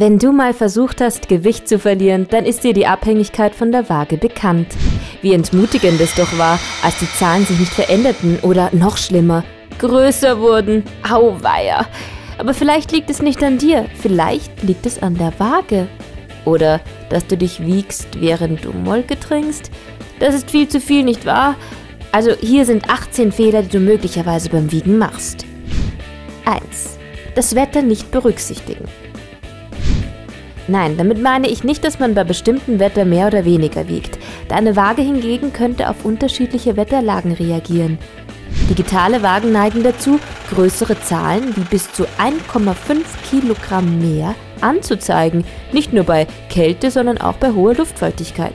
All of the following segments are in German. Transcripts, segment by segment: Wenn du mal versucht hast, Gewicht zu verlieren, dann ist dir die Abhängigkeit von der Waage bekannt. Wie entmutigend es doch war, als die Zahlen sich nicht veränderten oder, noch schlimmer, größer wurden. Auweia! Aber vielleicht liegt es nicht an dir, vielleicht liegt es an der Waage. Oder, dass du dich wiegst, während du Molke trinkst. Das ist viel zu viel, nicht wahr? Also hier sind 18 Fehler, die du möglicherweise beim Wiegen machst. 1. Das Wetter nicht berücksichtigen. Nein, damit meine ich nicht, dass man bei bestimmten Wetter mehr oder weniger wiegt. Deine Waage hingegen könnte auf unterschiedliche Wetterlagen reagieren. Digitale Waagen neigen dazu, größere Zahlen wie bis zu 1,5 Kilogramm mehr anzuzeigen. Nicht nur bei Kälte, sondern auch bei hoher Luftfeuchtigkeit.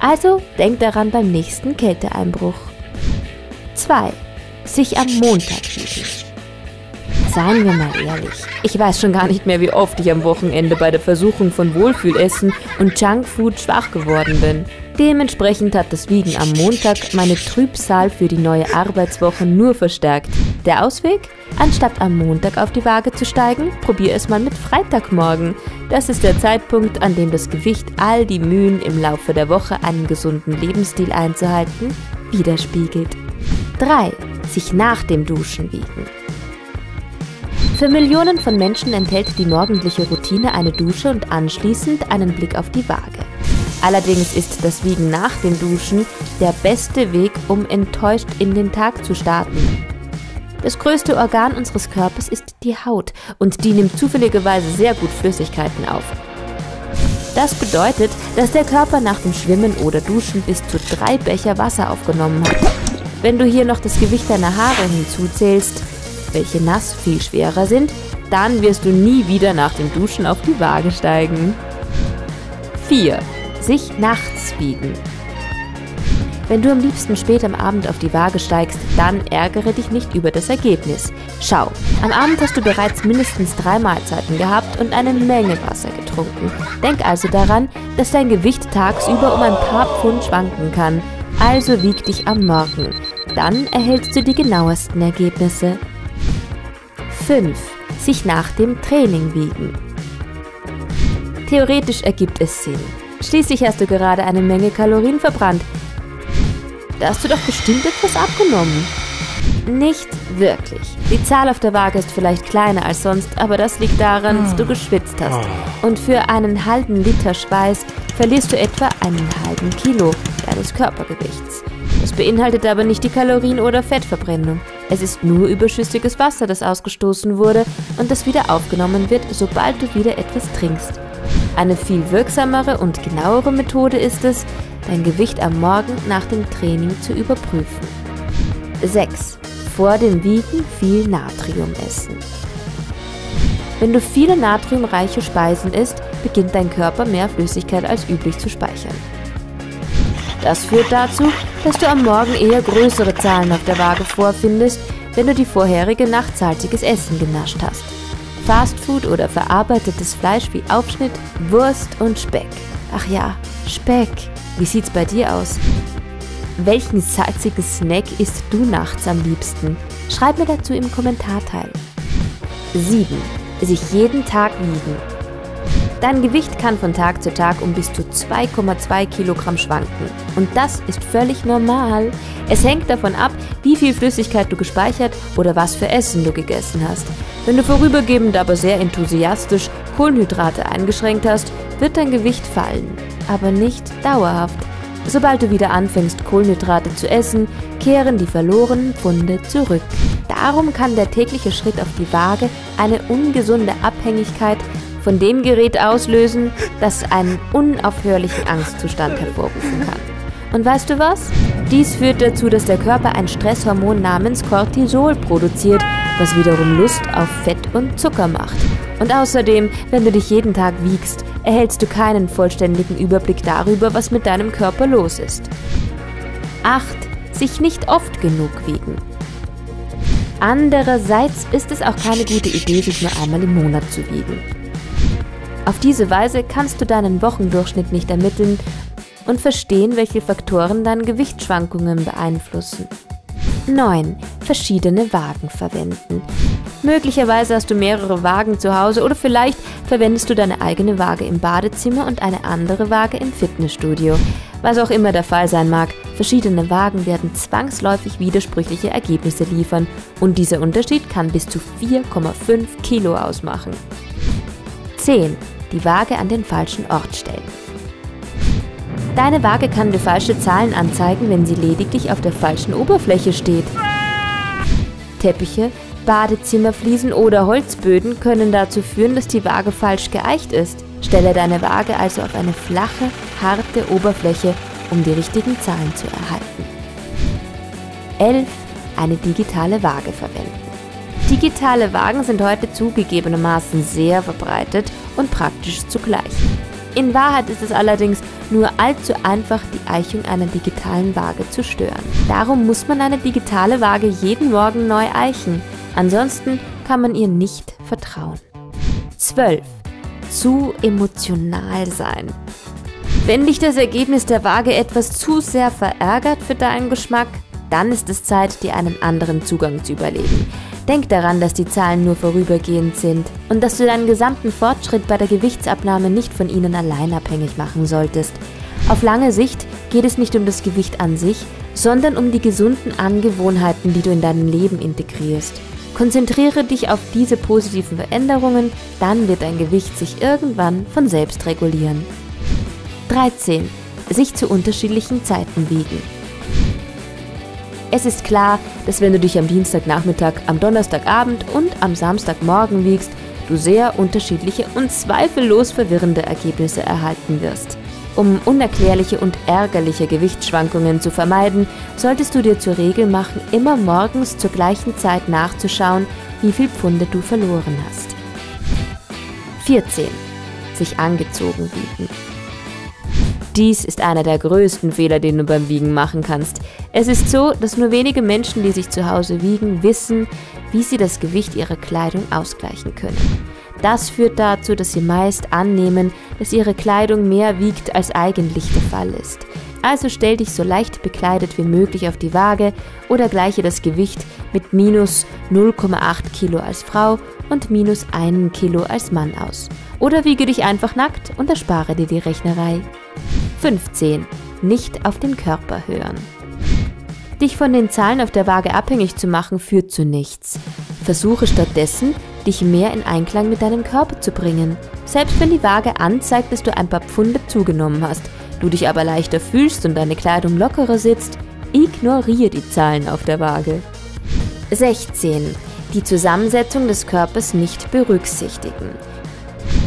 Also denk daran beim nächsten Kälteeinbruch. 2. Sich am Montag wiegen. Seien wir mal ehrlich, ich weiß schon gar nicht mehr, wie oft ich am Wochenende bei der Versuchung von Wohlfühlessen und Junkfood schwach geworden bin. Dementsprechend hat das Wiegen am Montag meine Trübsal für die neue Arbeitswoche nur verstärkt. Der Ausweg? Anstatt am Montag auf die Waage zu steigen, probier es mal mit Freitagmorgen. Das ist der Zeitpunkt, an dem das Gewicht all die Mühen im Laufe der Woche, einen gesunden Lebensstil einzuhalten, widerspiegelt. 3. Sich nach dem Duschen wiegen. Für Millionen von Menschen enthält die morgendliche Routine eine Dusche und anschließend einen Blick auf die Waage. Allerdings ist das Wiegen nach dem Duschen der beste Weg, um enttäuscht in den Tag zu starten. Das größte Organ unseres Körpers ist die Haut und die nimmt zufälligerweise sehr gut Flüssigkeiten auf. Das bedeutet, dass der Körper nach dem Schwimmen oder Duschen bis zu 3 Becher Wasser aufgenommen hat. Wenn du hier noch das Gewicht deiner Haare hinzuzählst, welche nass viel schwerer sind, dann wirst du nie wieder nach dem Duschen auf die Waage steigen. 4. Sich nachts wiegen. Wenn du am liebsten spät am Abend auf die Waage steigst, dann ärgere dich nicht über das Ergebnis. Schau, am Abend hast du bereits mindestens 3 Mahlzeiten gehabt und eine Menge Wasser getrunken. Denk also daran, dass dein Gewicht tagsüber um ein paar Pfund schwanken kann. Also wieg dich am Morgen. Dann erhältst du die genauesten Ergebnisse. 5. Sich nach dem Training wiegen. Theoretisch ergibt es Sinn. Schließlich hast du gerade eine Menge Kalorien verbrannt. Da hast du doch bestimmt etwas abgenommen. Nicht wirklich. Die Zahl auf der Waage ist vielleicht kleiner als sonst, aber das liegt daran, dass du geschwitzt hast. Und für einen halben Liter Schweiß verlierst du etwa einen halben Kilo deines Körpergewichts. Das beinhaltet aber nicht die Kalorien- oder Fettverbrennung. Es ist nur überschüssiges Wasser, das ausgestoßen wurde und das wieder aufgenommen wird, sobald du wieder etwas trinkst. Eine viel wirksamere und genauere Methode ist es, dein Gewicht am Morgen nach dem Training zu überprüfen. 6. Vor dem Wiegen viel Natrium essen. Wenn du viele natriumreiche Speisen isst, beginnt dein Körper mehr Flüssigkeit als üblich zu speichern. Das führt dazu, dass du am Morgen eher größere Zahlen auf der Waage vorfindest, wenn du die vorherige Nacht salziges Essen genascht hast. Fastfood oder verarbeitetes Fleisch wie Aufschnitt, Wurst und Speck. Ach ja, Speck. Wie sieht's bei dir aus? Welchen salzigen Snack isst du nachts am liebsten? Schreib mir dazu im Kommentarteil. 7. Sich jeden Tag wiegen. Dein Gewicht kann von Tag zu Tag um bis zu 2,2 Kilogramm schwanken. Und das ist völlig normal. Es hängt davon ab, wie viel Flüssigkeit du gespeichert oder was für Essen du gegessen hast. Wenn du vorübergehend aber sehr enthusiastisch Kohlenhydrate eingeschränkt hast, wird dein Gewicht fallen. Aber nicht dauerhaft. Sobald du wieder anfängst, Kohlenhydrate zu essen, kehren die verlorenen Pfunde zurück. Darum kann der tägliche Schritt auf die Waage eine ungesunde Abhängigkeit von dem Gerät auslösen, das einen unaufhörlichen Angstzustand hervorrufen kann. Und weißt du was? Dies führt dazu, dass der Körper ein Stresshormon namens Cortisol produziert, was wiederum Lust auf Fett und Zucker macht. Und außerdem, wenn du dich jeden Tag wiegst, erhältst du keinen vollständigen Überblick darüber, was mit deinem Körper los ist. 8. Sich nicht oft genug wiegen. Andererseits ist es auch keine gute Idee, sich nur einmal im Monat zu wiegen. Auf diese Weise kannst du deinen Wochendurchschnitt nicht ermitteln und verstehen, welche Faktoren deine Gewichtsschwankungen beeinflussen. 9. Verschiedene Waagen verwenden. Möglicherweise hast du mehrere Waagen zu Hause oder vielleicht verwendest du deine eigene Waage im Badezimmer und eine andere Waage im Fitnessstudio. Was auch immer der Fall sein mag, verschiedene Waagen werden zwangsläufig widersprüchliche Ergebnisse liefern und dieser Unterschied kann bis zu 4,5 Kilo ausmachen. 10. Die Waage an den falschen Ort stellen. Deine Waage kann dir falsche Zahlen anzeigen, wenn sie lediglich auf der falschen Oberfläche steht. Teppiche, Badezimmerfliesen oder Holzböden können dazu führen, dass die Waage falsch geeicht ist. Stelle deine Waage also auf eine flache, harte Oberfläche, um die richtigen Zahlen zu erhalten. 11. Eine digitale Waage verwenden. Digitale Waagen sind heute zugegebenermaßen sehr verbreitet und praktisch zugleich. In Wahrheit ist es allerdings nur allzu einfach, die Eichung einer digitalen Waage zu stören. Darum muss man eine digitale Waage jeden Morgen neu eichen. Ansonsten kann man ihr nicht vertrauen. 12. Zu emotional sein. Wenn dich das Ergebnis der Waage etwas zu sehr verärgert für deinen Geschmack, dann ist es Zeit, dir einen anderen Zugang zu überlegen. Denk daran, dass die Zahlen nur vorübergehend sind und dass du deinen gesamten Fortschritt bei der Gewichtsabnahme nicht von ihnen allein abhängig machen solltest. Auf lange Sicht geht es nicht um das Gewicht an sich, sondern um die gesunden Angewohnheiten, die du in deinem Leben integrierst. Konzentriere dich auf diese positiven Veränderungen, dann wird dein Gewicht sich irgendwann von selbst regulieren. 13. Sich zu unterschiedlichen Zeiten wiegen. Es ist klar, dass wenn du dich am Dienstagnachmittag, am Donnerstagabend und am Samstagmorgen wiegst, du sehr unterschiedliche und zweifellos verwirrende Ergebnisse erhalten wirst. Um unerklärliche und ärgerliche Gewichtsschwankungen zu vermeiden, solltest du dir zur Regel machen, immer morgens zur gleichen Zeit nachzuschauen, wie viel Pfunde du verloren hast. 14. Sich angezogen wiegen. Dies ist einer der größten Fehler, den du beim Wiegen machen kannst. Es ist so, dass nur wenige Menschen, die sich zu Hause wiegen, wissen, wie sie das Gewicht ihrer Kleidung ausgleichen können. Das führt dazu, dass sie meist annehmen, dass ihre Kleidung mehr wiegt, als eigentlich der Fall ist. Also stell dich so leicht bekleidet wie möglich auf die Waage oder gleiche das Gewicht mit minus 0,8 Kilo als Frau und minus 1 Kilo als Mann aus. Oder wiege dich einfach nackt und erspare dir die Rechnerei. 15. Nicht auf den Körper hören. Dich von den Zahlen auf der Waage abhängig zu machen, führt zu nichts. Versuche stattdessen, dich mehr in Einklang mit deinem Körper zu bringen. Selbst wenn die Waage anzeigt, dass du ein paar Pfunde zugenommen hast, du dich aber leichter fühlst und deine Kleidung lockerer sitzt, ignoriere die Zahlen auf der Waage. 16. Die Zusammensetzung des Körpers nicht berücksichtigen.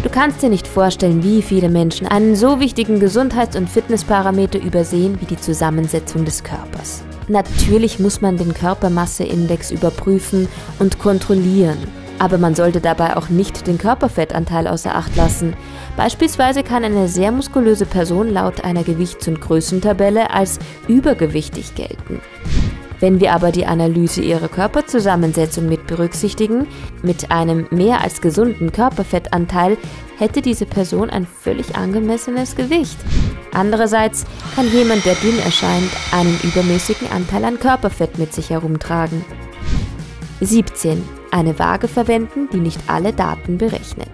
Du kannst dir nicht vorstellen, wie viele Menschen einen so wichtigen Gesundheits- und Fitnessparameter übersehen wie die Zusammensetzung des Körpers. Natürlich muss man den Körpermasseindex überprüfen und kontrollieren. Aber man sollte dabei auch nicht den Körperfettanteil außer Acht lassen. Beispielsweise kann eine sehr muskulöse Person laut einer Gewichts- und Größentabelle als übergewichtig gelten. Wenn wir aber die Analyse ihrer Körperzusammensetzung mit berücksichtigen, mit einem mehr als gesunden Körperfettanteil, hätte diese Person ein völlig angemessenes Gewicht. Andererseits kann jemand, der dünn erscheint, einen übermäßigen Anteil an Körperfett mit sich herumtragen. 17. Eine Waage verwenden, die nicht alle Daten berechnet.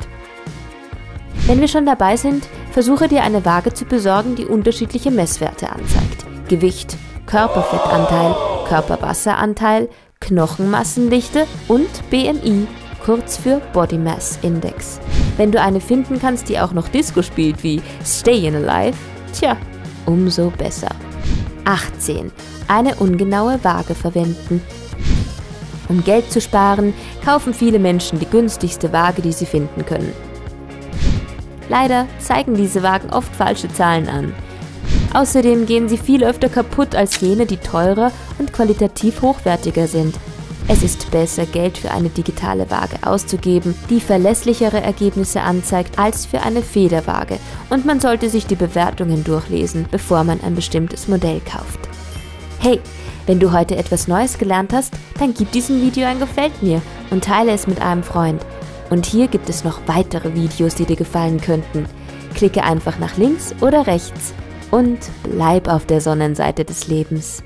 Wenn wir schon dabei sind, versuche dir eine Waage zu besorgen, die unterschiedliche Messwerte anzeigt. Gewicht, Körperfettanteil, Körperwasseranteil, Knochenmassendichte und BMI, kurz für Body Mass Index. Wenn du eine finden kannst, die auch noch Disco spielt wie Stayin' Alive, tja, umso besser. 18. Eine ungenaue Waage verwenden. Um Geld zu sparen, kaufen viele Menschen die günstigste Waage, die sie finden können. Leider zeigen diese Waagen oft falsche Zahlen an. Außerdem gehen sie viel öfter kaputt als jene, die teurer und qualitativ hochwertiger sind. Es ist besser, Geld für eine digitale Waage auszugeben, die verlässlichere Ergebnisse anzeigt, als für eine Federwaage. Und man sollte sich die Bewertungen durchlesen, bevor man ein bestimmtes Modell kauft. Hey! Wenn du heute etwas Neues gelernt hast, dann gib diesem Video ein Gefällt mir und teile es mit einem Freund. Und hier gibt es noch weitere Videos, die dir gefallen könnten. Klicke einfach nach links oder rechts und bleib auf der Sonnenseite des Lebens.